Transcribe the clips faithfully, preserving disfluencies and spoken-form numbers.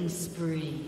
Killing spree.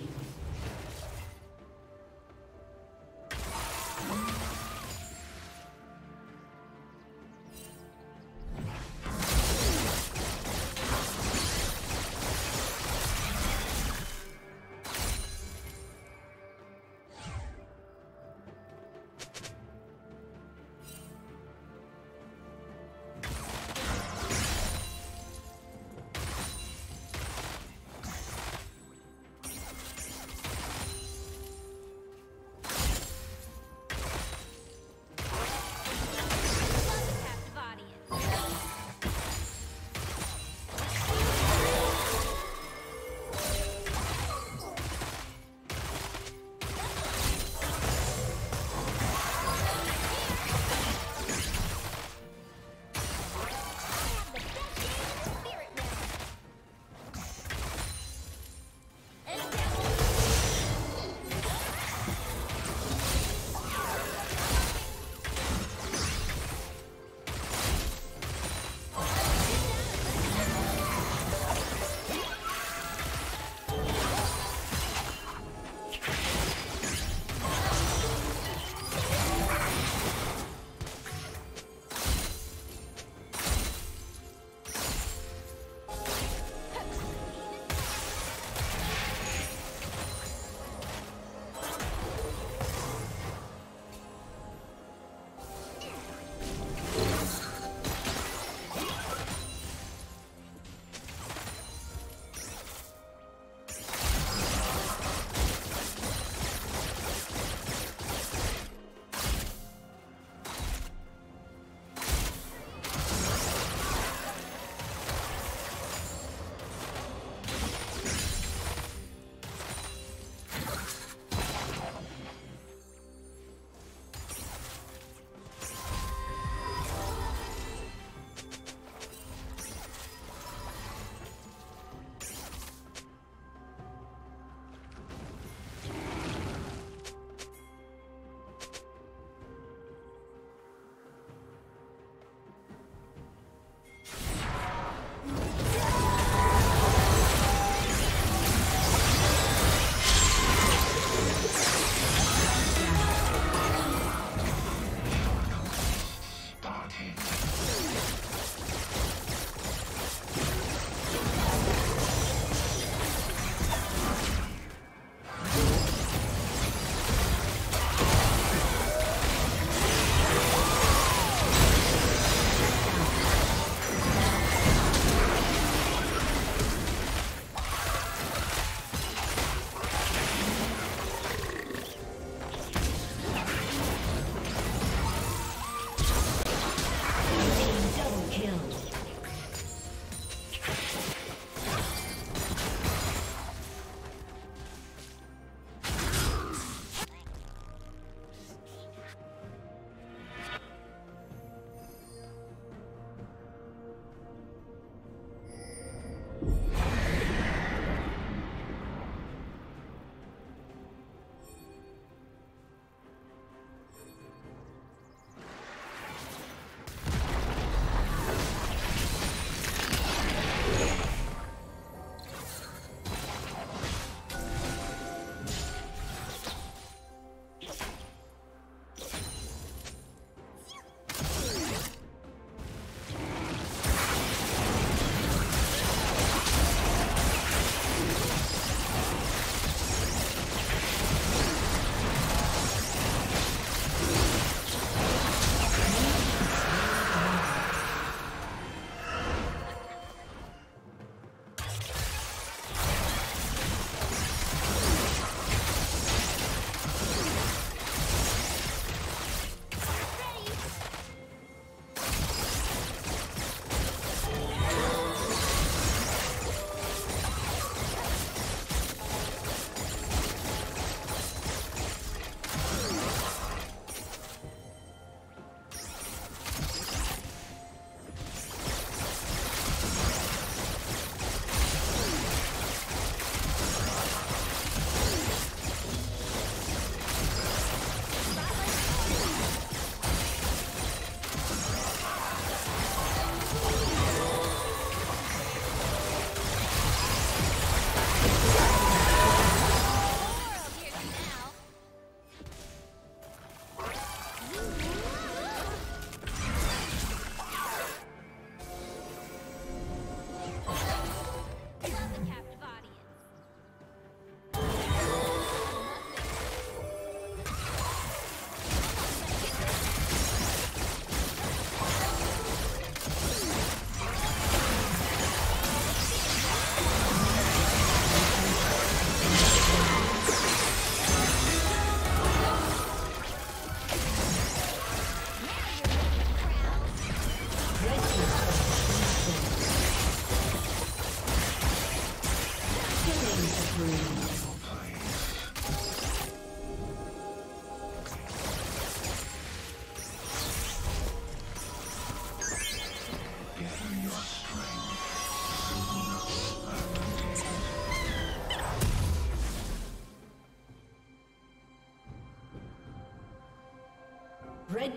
Red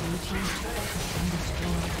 Blue team's turret has been destroyed.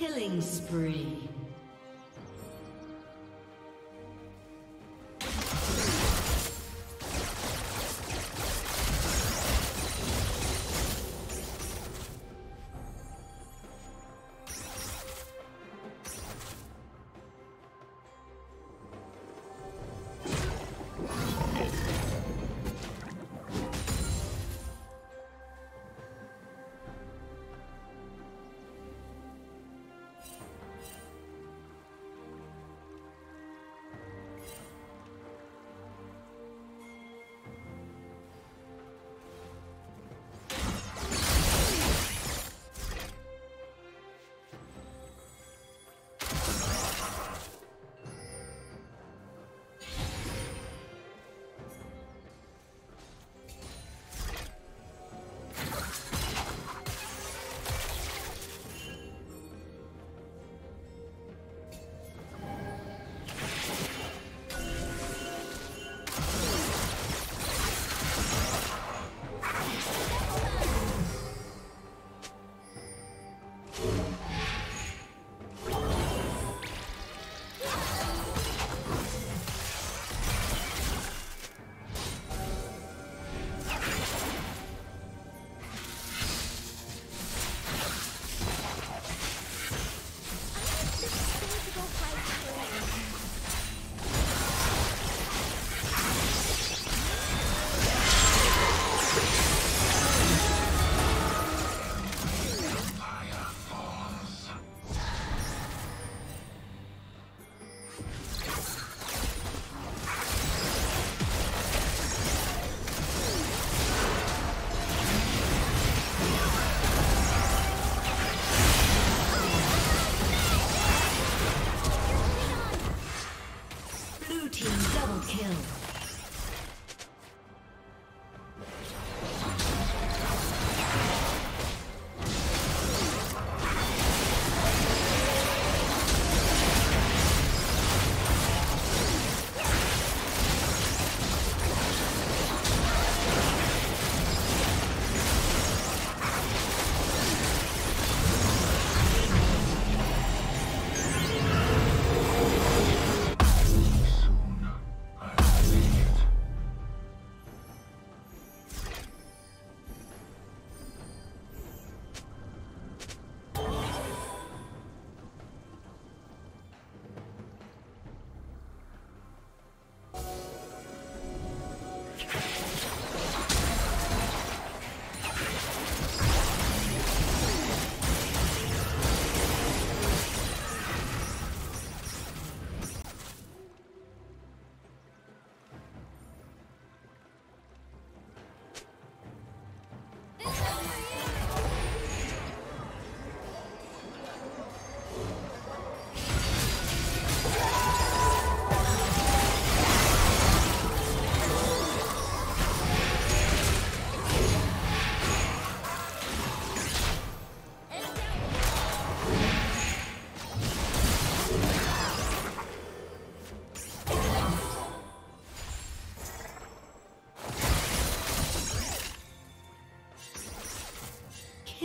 Killing spree.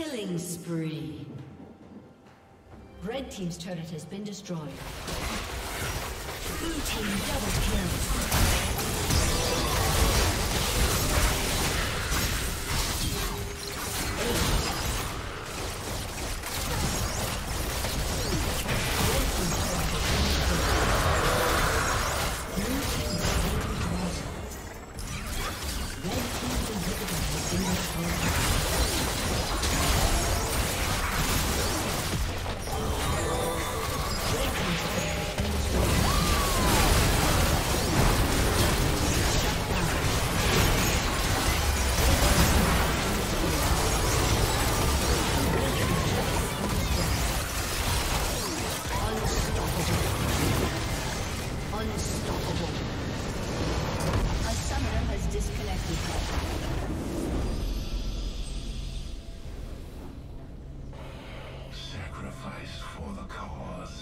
Killing spree. Red team's turret has been destroyed. Blue team double kill. Blue team's turret has been destroyed. Red team's inhibitor has been destroyed. Sacrifice for the cause.